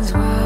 Things were